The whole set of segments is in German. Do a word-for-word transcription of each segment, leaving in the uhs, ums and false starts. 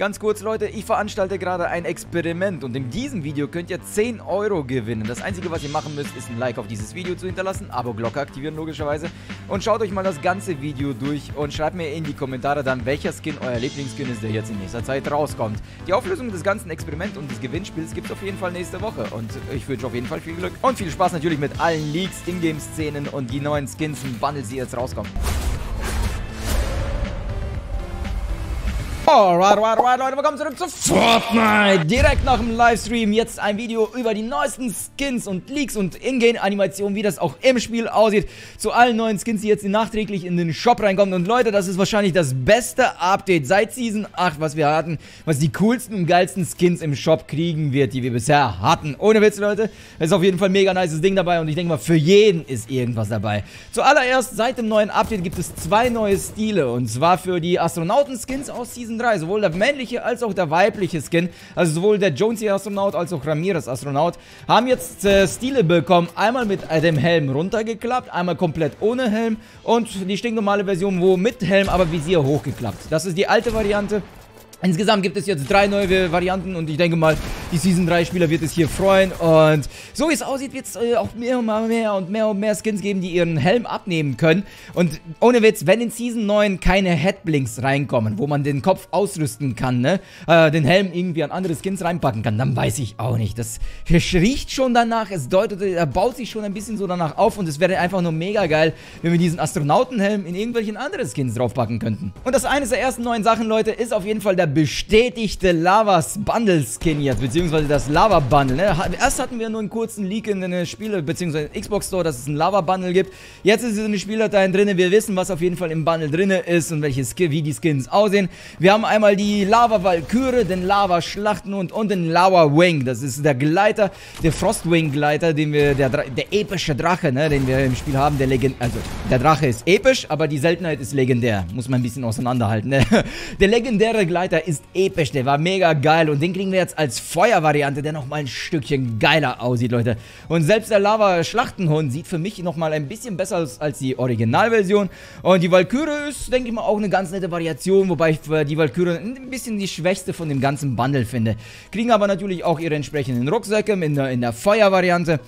Ganz kurz, Leute, ich veranstalte gerade ein Experiment und in diesem Video könnt ihr zehn Euro gewinnen. Das Einzige, was ihr machen müsst, ist ein Like auf dieses Video zu hinterlassen, Abo-Glocke aktivieren logischerweise und schaut euch mal das ganze Video durch und schreibt mir in die Kommentare dann, welcher Skin euer Lieblingsskin ist, der jetzt in nächster Zeit rauskommt. Die Auflösung des ganzen Experiments und des Gewinnspiels gibt es auf jeden Fall nächste Woche und ich wünsche auf jeden Fall viel Glück und viel Spaß natürlich mit allen Leaks, Ingame-Szenen und die neuen Skins und Bundles, die jetzt rauskommen. Alright, alright, alright, Leute, willkommen zurück zu Fortnite. Direkt nach dem Livestream jetzt ein Video über die neuesten Skins und Leaks und Ingame-Animationen, wie das auch im Spiel aussieht. Zu allen neuen Skins, die jetzt nachträglich in den Shop reinkommen. Und Leute, das ist wahrscheinlich das beste Update seit Season acht, was wir hatten, was die coolsten und geilsten Skins im Shop kriegen wird, die wir bisher hatten. Ohne Witz, Leute, es ist auf jeden Fall ein mega nices Ding dabei und ich denke mal, für jeden ist irgendwas dabei. Zuallererst, seit dem neuen Update gibt es zwei neue Stile und zwar für die Astronauten-Skins aus Season drei, sowohl der männliche als auch der weibliche Skin, also sowohl der Jonesy Astronaut als auch Ramirez Astronaut, haben jetzt äh, Stile bekommen, einmal mit äh, dem Helm runtergeklappt, einmal komplett ohne Helm und die stinknormale Version, wo mit Helm, aber Visier hochgeklappt. Das ist die alte Variante. Insgesamt gibt es jetzt drei neue Varianten und ich denke mal, die Season drei Spieler wird es hier freuen und so wie es aussieht, wird es äh, auch mehr und mehr und mehr und mehr Skins geben, die ihren Helm abnehmen können und ohne Witz, wenn in Season neun keine Headblinks reinkommen, wo man den Kopf ausrüsten kann, ne, äh, den Helm irgendwie an andere Skins reinpacken kann, dann weiß ich auch nicht, das riecht schon danach, es deutet, er baut sich schon ein bisschen so danach auf und es wäre einfach nur mega geil, wenn wir diesen Astronautenhelm in irgendwelchen anderen Skins draufpacken könnten. Und das eine der ersten neuen Sachen, Leute, ist auf jeden Fall der bestätigte Lavas Bundle Skin jetzt, beziehungsweise das Lava Bundle. Ne? Erst hatten wir nur einen kurzen Leak in den Spiele, beziehungsweise Xbox Store, dass es ein Lava Bundle gibt. Jetzt ist es in den Spieldateien drin. Wir wissen, was auf jeden Fall im Bundle drin ist und welche Sk wie die Skins aussehen. Wir haben einmal die Lava Valkyrie, den Lava Schlachtenhund und den Lava Wing. Das ist der Gleiter, der Frostwing Gleiter, den wir, der, der epische Drache, ne? Den wir im Spiel haben. Der Legend, also der Drache ist episch, aber die Seltenheit ist legendär. Muss man ein bisschen auseinanderhalten. Ne? Der legendäre Gleiter ist episch, der war mega geil und den kriegen wir jetzt als Feuervariante, der nochmal ein Stückchen geiler aussieht, Leute. Und selbst der Lava Schlachtenhund sieht für mich nochmal ein bisschen besser aus als die Originalversion und die Valkyrie ist, denke ich mal, auch eine ganz nette Variation, wobei ich die Valkyrie ein bisschen die schwächste von dem ganzen Bundle finde. Kriegen aber natürlich auch ihre entsprechenden Rucksäcke in der, in der Feuervariante.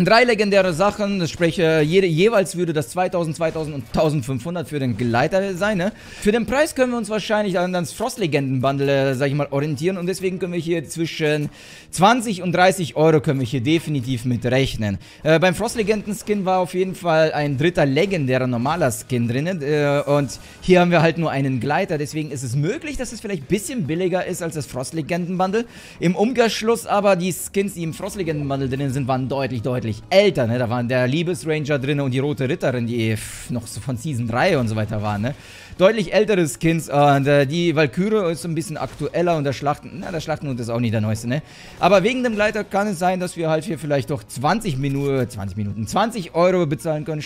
Drei legendäre Sachen, das spreche, jede, jeweils würde das zweitausend, zweitausend und eintausendfünfhundert für den Gleiter sein, ne? Für den Preis können wir uns wahrscheinlich an das Frost-Legenden-Bundle, äh, sag ich mal, orientieren und deswegen können wir hier zwischen zwanzig und dreißig Euro können wir hier definitiv mit rechnen. Äh, beim Frost-Legenden-Skin war auf jeden Fall ein dritter legendärer normaler Skin drin äh, und hier haben wir halt nur einen Gleiter, deswegen ist es möglich, dass es vielleicht ein bisschen billiger ist als das Frost-Legenden-Bundle. Im Umkehrschluss aber, die Skins, die im Frost-Legenden-Bundle drin sind, waren deutlich, deutlich älter, ne? Da waren der Liebesranger drin und die Rote Ritterin, die pff, noch so von Season drei und so weiter waren, ne? Deutlich ältere Skins und äh, die Valkyrie ist ein bisschen aktueller und der Schlachten, na, der Schlachtenhund ist auch nicht der neueste, ne? Aber wegen dem Gleiter kann es sein, dass wir halt hier vielleicht doch zwanzig Minuten, zwanzig Minuten, zwanzig Euro bezahlen können,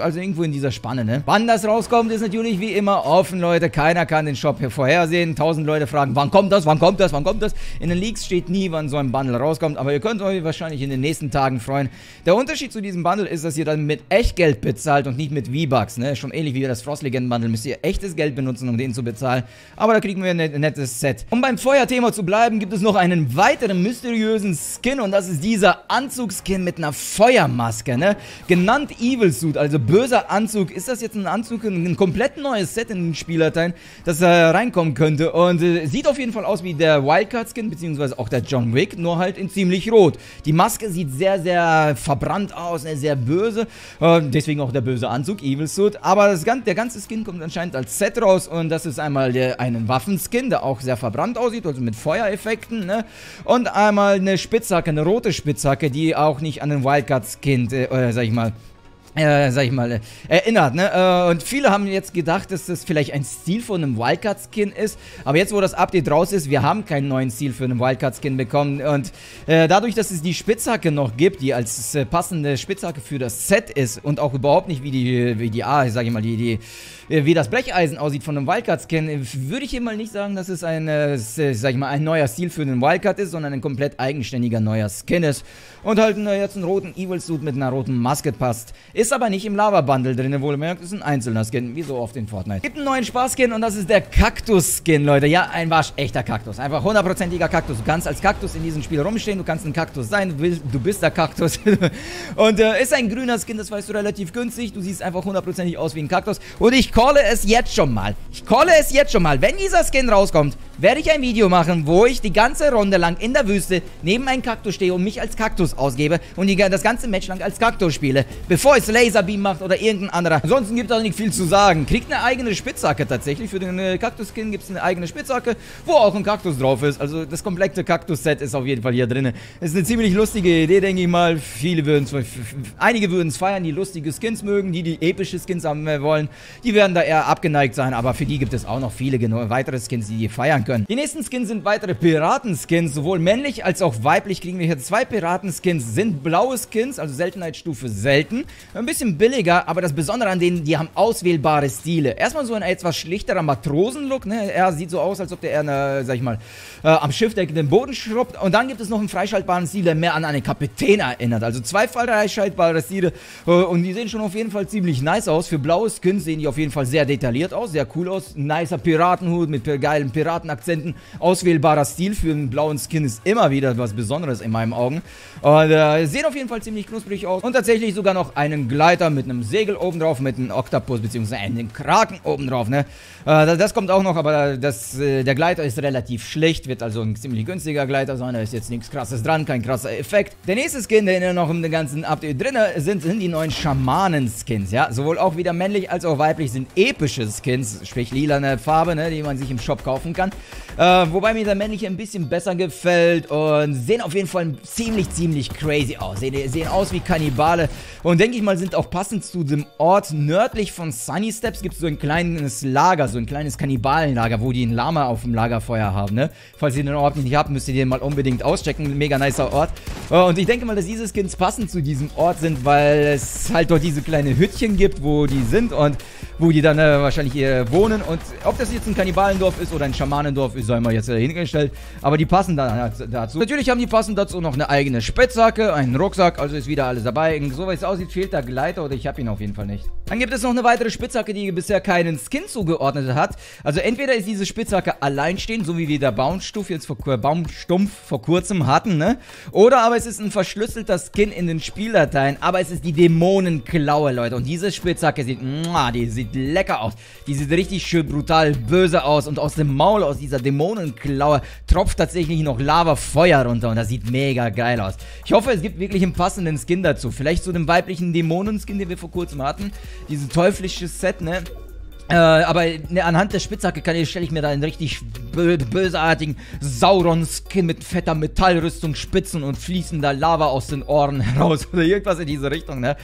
also irgendwo in dieser Spanne, ne? Wann das rauskommt, ist natürlich wie immer offen, Leute, keiner kann den Shop hier vorhersehen, tausend Leute fragen, wann kommt das, wann kommt das, wann kommt das? In den Leaks steht nie, wann so ein Bundle rauskommt, aber ihr könnt euch wahrscheinlich in den nächsten Tagen freuen. Der Unterschied zu diesem Bundle ist, dass ihr dann mit Echtgeld bezahlt und nicht mit V-Bucks, ne? Schon ähnlich wie das Frost-Legenden-Bundle müsst ihr echtes Geld benutzen, um den zu bezahlen. Aber da kriegen wir ein nettes Set. Um beim Feuerthema zu bleiben, gibt es noch einen weiteren mysteriösen Skin und das ist dieser Anzug-Skin mit einer Feuermaske, ne? Genannt Evil Suit, also böser Anzug. Ist das jetzt ein Anzug, ein komplett neues Set in den Spielerteilen, das da äh, reinkommen könnte? Und äh, sieht auf jeden Fall aus wie der Wildcard-Skin, beziehungsweise auch der John Wick, nur halt in ziemlich rot. Die Maske sieht sehr, sehr verbrannt aus, ne, sehr böse. Äh, deswegen auch der böse Anzug, Evil Suit. Aber das ganze, der ganze Skin kommt anscheinend als Set raus und das ist einmal der, einen Waffenskin, der auch sehr verbrannt aussieht, also mit Feuereffekten, ne? Und einmal eine Spitzhacke, eine rote Spitzhacke, die auch nicht an den Wildcard-Skin, äh, sag ich mal, Äh, sag ich mal, äh, erinnert, ne? Äh, und viele haben jetzt gedacht, dass das vielleicht ein Stil von einem Wildcard-Skin ist. Aber jetzt, wo das Update raus ist, wir haben keinen neuen Stil für einen Wildcard-Skin bekommen. Und äh, dadurch, dass es die Spitzhacke noch gibt, die als äh, passende Spitzhacke für das Set ist und auch überhaupt nicht wie die, wie die ah, sag ich mal, die, die, wie das Brecheisen aussieht von einem Wildcard-Skin, würde ich hier mal nicht sagen, dass es ein, äh, sag ich mal, ein neuer Stil für einen Wildcard ist, sondern ein komplett eigenständiger neuer Skin ist. Und halt äh, jetzt einen roten Evil Suit mit einer roten Maske passt. Ist Ist aber nicht im Lava-Bundle drin, wohlgemerkt. Ist ein einzelner Skin, wie so oft in Fortnite. Gibt einen neuen Spaß-Skin und das ist der Kaktus-Skin, Leute. Ja, ein waschechter Kaktus. Einfach hundertprozentiger Kaktus. Du kannst als Kaktus in diesem Spiel rumstehen. Du kannst ein Kaktus sein. Du, willst, du bist der Kaktus. Und äh, ist ein grüner Skin, das weißt du, relativ günstig. Du siehst einfach hundertprozentig aus wie ein Kaktus. Und ich calle es jetzt schon mal. Ich calle es jetzt schon mal. Wenn dieser Skin rauskommt, werde ich ein Video machen, wo ich die ganze Runde lang in der Wüste neben einem Kaktus stehe und mich als Kaktus ausgebe und die, das ganze Match lang als Kaktus spiele, bevor es Laserbeam macht oder irgendein anderer. Ansonsten gibt es auch nicht viel zu sagen. Kriegt eine eigene Spitzhacke tatsächlich. Für den äh, Kaktus-Skin gibt es eine eigene Spitzhacke, wo auch ein Kaktus drauf ist. Also das komplette Kaktus-Set ist auf jeden Fall hier drin. Ist eine ziemlich lustige Idee, denke ich mal. Viele würden es, einige würden es feiern, die lustige Skins mögen, die die epische Skins haben wollen. Die werden da eher abgeneigt sein, aber für die gibt es auch noch viele weitere Skins, die die feiern können. Die nächsten Skins sind weitere Piraten-Skins, sowohl männlich als auch weiblich kriegen wir hier zwei Piraten-Skins. Sind blaue Skins, also Seltenheitsstufe selten. Ein bisschen billiger, aber das Besondere an denen, die haben auswählbare Stile. Erstmal so ein etwas schlichterer Matrosen-Look, ne? Er sieht so aus, als ob der eher, ne, sag ich mal, äh, am Schiffdeck den Boden schrubbt. Und dann gibt es noch einen freischaltbaren Stil, der mehr an einen Kapitän erinnert. Also zwei freischaltbare Stile äh, und die sehen schon auf jeden Fall ziemlich nice aus. Für blaue Skins sehen die auf jeden Fall sehr detailliert aus, sehr cool aus. Nicer Piratenhut mit geilen Piratenakzenten. Auswählbarer Stil für einen blauen Skin ist immer wieder was Besonderes in meinen Augen. Und äh, sehen auf jeden Fall ziemlich knusprig aus. Und tatsächlich sogar noch einen Gleiter mit einem Segel obendrauf, mit einem Oktopus, beziehungsweise einem Kraken obendrauf, ne? Äh, das kommt auch noch, aber das, äh, der Gleiter ist relativ schlicht, wird also ein ziemlich günstiger Gleiter sein. Da ist jetzt nichts Krasses dran, kein krasser Effekt. Der nächste Skin, der noch in dem ganzen Update drin sind, sind die neuen Schamanen-Skins, ja? Sowohl auch wieder männlich als auch weiblich sind epische Skins, sprich lilane Farbe, ne? Die man sich im Shop kaufen kann. Äh, wobei mir der männliche ein bisschen besser gefällt und sehen auf jeden Fall ziemlich, ziemlich crazy aus. Sehen, sehen aus wie Kannibale und denke ich mal sind auch passend zu dem Ort nördlich von Sunny Steps gibt es so ein kleines Lager, so ein kleines Kannibalenlager, wo die einen Lama auf dem Lagerfeuer haben, ne? Falls ihr den Ort nicht habt, müsst ihr den mal unbedingt auschecken. Mega nicer Ort. Äh, und ich denke mal, dass diese Skins passend zu diesem Ort sind, weil es halt dort diese kleine Hüttchen gibt, wo die sind und wo die dann äh, wahrscheinlich hier wohnen. Und ob das jetzt ein Kannibalendorf ist oder ein Schamanendorf, ist einmal jetzt äh, hingestellt. Aber die passen dann dazu. Natürlich haben die passend dazu noch eine eigene Spitzhacke, einen Rucksack, also ist wieder alles dabei. So wie es aussieht, fehlt der Gleiter oder ich habe ihn auf jeden Fall nicht. Dann gibt es noch eine weitere Spitzhacke, die bisher keinen Skin zugeordnet hat. Also entweder ist diese Spitzhacke alleinstehend, so wie wir der Baumstumpf jetzt vor, Baumstumpf vor kurzem hatten, ne? Oder aber es ist ein verschlüsselter Skin in den Spieldateien, aber es ist die Dämonenklaue, Leute. Und diese Spitzhacke sieht, muah, die sieht lecker aus. Die sieht richtig schön brutal böse aus und aus dem Maul, aus dieser Dämonenklaue tropft tatsächlich noch Lavafeuer runter und das sieht mega geil aus. Ich hoffe, es gibt wirklich einen passenden Skin dazu. Vielleicht zu dem weiblichen Dämonen-Skin, den wir vor kurzem hatten. Dieses teuflische Set, ne? Äh, aber ne, anhand der Spitzhacke stelle ich mir da einen richtig bö bösartigen Sauron-Skin mit fetter Metallrüstung, Spitzen und fließender Lava aus den Ohren heraus oder irgendwas in diese Richtung, ne?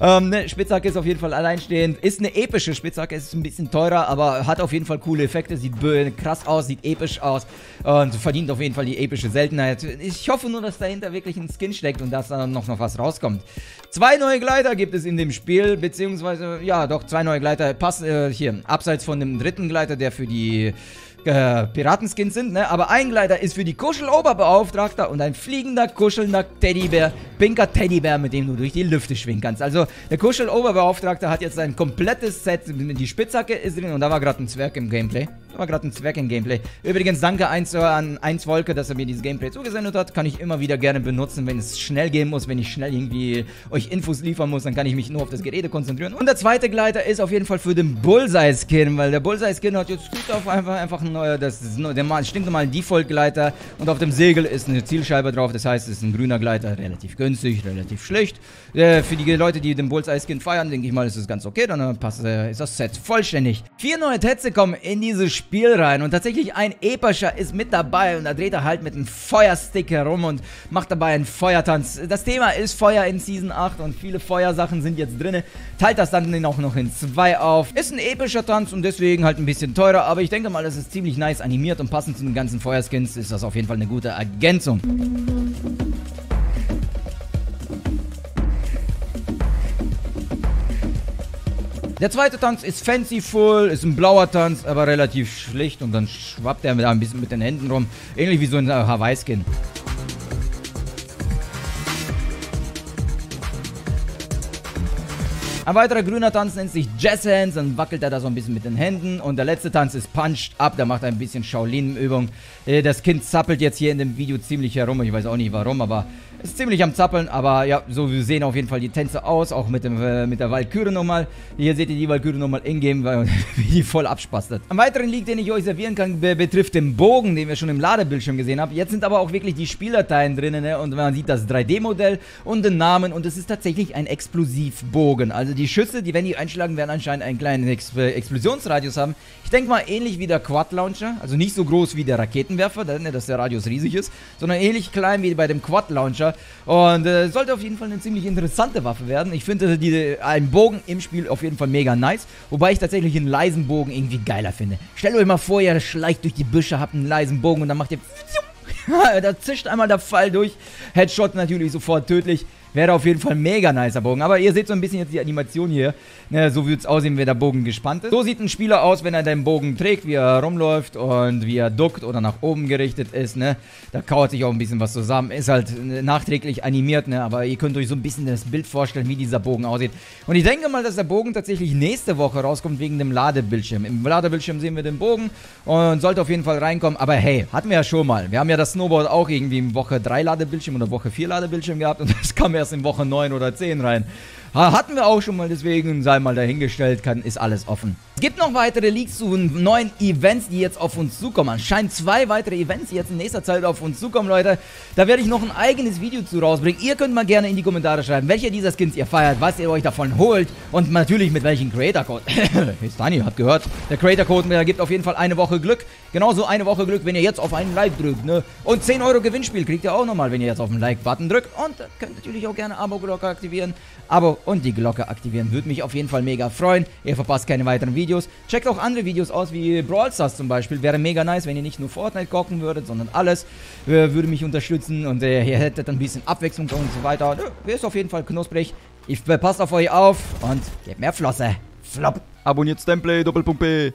Ähm, ne, Spitzhacke ist auf jeden Fall alleinstehend, ist eine epische Spitzhacke, ist ein bisschen teurer, aber hat auf jeden Fall coole Effekte, sieht krass aus, sieht episch aus und verdient auf jeden Fall die epische Seltenheit. Ich hoffe nur, dass dahinter wirklich ein Skin steckt und dass dann noch, noch was rauskommt. Zwei neue Gleiter gibt es in dem Spiel, beziehungsweise, ja doch, zwei neue Gleiter passen äh, hier. Abseits von dem dritten Gleiter, der für die äh, Piratenskins sind, ne? Aber ein Gleiter ist für die Kuscheloberbeauftragter und ein fliegender, kuschelnder Teddybär, pinker Teddybär, mit dem du durch die Lüfte schwingen kannst. Also, der Kuscheloberbeauftragter hat jetzt ein komplettes Set, die Spitzhacke ist drin und da war gerade ein Zwerg im Gameplay. Da war gerade ein Zwerg im Gameplay. Übrigens, danke an eins Wolke, dass er mir dieses Gameplay zugesendet hat. Kann ich immer wieder gerne benutzen, wenn es schnell gehen muss, wenn ich schnell irgendwie euch Infos liefern muss, dann kann ich mich nur auf das Gerede konzentrieren. Und der zweite Gleiter ist auf jeden Fall für den Bullseye-Skin, weil der Bullseye-Skin hat jetzt gut auf einfach, einfach ein neuer, das ist neu, der stinknormalen Default-Gleiter und auf dem Segel ist eine Zielscheibe drauf, das heißt, es ist ein grüner Gleiter, relativ günstig, relativ schlicht. Äh, für die Leute, die den Bullseye-Skin feiern, denke ich mal, ist es ganz okay, dann passt, äh, ist das Set vollständig. Vier neue Tätze kommen in dieses Spiel. Spiel rein und tatsächlich ein epischer ist mit dabei und da dreht er halt mit einem Feuerstick herum und macht dabei einen Feuertanz. Das Thema ist Feuer in Season acht und viele Feuersachen sind jetzt drin. Teilt das dann auch noch in zwei auf. Ist ein epischer Tanz und deswegen halt ein bisschen teurer, aber ich denke mal, das ist ziemlich nice animiert und passend zu den ganzen Feuerskins ist das auf jeden Fall eine gute Ergänzung. Der zweite Tanz ist Fancyful, ist ein blauer Tanz, aber relativ schlicht und dann schwappt er da ein bisschen mit den Händen rum, ähnlich wie so ein Hawaii-Skin. Ein weiterer grüner Tanz nennt sich Jazz Hands, dann wackelt er da so ein bisschen mit den Händen. Und der letzte Tanz ist Punched Up, der macht ein bisschen Shaolin-Übung. Das Kind zappelt jetzt hier in dem Video ziemlich herum, ich weiß auch nicht warum, aber ist ziemlich am Zappeln. Aber ja, so sehen auf jeden Fall die Tänze aus, auch mit, dem, äh, mit der Walküre nochmal. Hier seht ihr die Walküre nochmal in-game, weil die voll abspastet. Am weiteren Leak, den ich euch servieren kann, be betrifft den Bogen, den wir schon im Ladebildschirm gesehen haben. Jetzt sind aber auch wirklich die Spieldateien drinnen, ne? Und man sieht das drei D-Modell und den Namen und es ist tatsächlich ein Explosivbogen. Also die Schüsse, die, wenn die einschlagen, werden anscheinend einen kleinen Ex äh, Explosionsradius haben. Ich denke mal ähnlich wie der Quad Launcher, also nicht so groß wie der Raketenwerfer, dass der Radius riesig ist, sondern ähnlich klein wie bei dem Quad Launcher. Und äh, sollte auf jeden Fall eine ziemlich interessante Waffe werden. Ich finde äh, einen Bogen im Spiel auf jeden Fall mega nice, wobei ich tatsächlich einen leisen Bogen irgendwie geiler finde. Stellt euch mal vor, ihr schleicht durch die Büsche, habt einen leisen Bogen und dann macht ihr... Da zischt einmal der Fall durch. Headshot natürlich sofort tödlich. Wäre auf jeden Fall ein mega nicer Bogen. Aber ihr seht so ein bisschen jetzt die Animation hier. Ne, so wird es aussehen, wenn der Bogen gespannt ist. So sieht ein Spieler aus, wenn er den Bogen trägt, wie er rumläuft und wie er duckt oder nach oben gerichtet ist. Ne? Da kauert sich auch ein bisschen was zusammen. Ist halt nachträglich animiert, ne? Aber ihr könnt euch so ein bisschen das Bild vorstellen, wie dieser Bogen aussieht. Und ich denke mal, dass der Bogen tatsächlich nächste Woche rauskommt wegen dem Ladebildschirm. Im Ladebildschirm sehen wir den Bogen und sollte auf jeden Fall reinkommen. Aber hey, hatten wir ja schon mal. Wir haben ja das Snowboard auch irgendwie im Woche drei Ladebildschirm oder Woche vier Ladebildschirm gehabt und das kam ja erst in Woche neun oder zehn rein. Hatten wir auch schon mal, deswegen sei mal dahingestellt, kann, ist alles offen. Es gibt noch weitere Leaks zu neuen Events, die jetzt auf uns zukommen. Anscheinend zwei weitere Events, die jetzt in nächster Zeit auf uns zukommen, Leute. Da werde ich noch ein eigenes Video zu rausbringen. Ihr könnt mal gerne in die Kommentare schreiben, welche dieser Skins ihr feiert, was ihr euch davon holt und natürlich mit welchem Creator-Code. Hey, Sunny, habt gehört. Der Creator-Code gibt auf jeden Fall eine Woche Glück. Genauso eine Woche Glück, wenn ihr jetzt auf einen Like drückt, ne? Und zehn Euro Gewinnspiel kriegt ihr auch nochmal, wenn ihr jetzt auf den Like-Button drückt. Und könnt natürlich auch gerne Abo-Glocke aktivieren. Abo und die Glocke aktivieren. Würde mich auf jeden Fall mega freuen. Ihr verpasst keine weiteren Videos. Checkt auch andere Videos aus, wie Brawl Stars zum Beispiel. Wäre mega nice, wenn ihr nicht nur Fortnite gucken würdet, sondern alles. Würde mich unterstützen und ihr hättet ein bisschen Abwechslung und so weiter. Ist auf jeden Fall knusprig. Ich passe auf euch auf und gebt mehr Flosse. Flop. Abonniert Stemplay, Doppelpunkt P.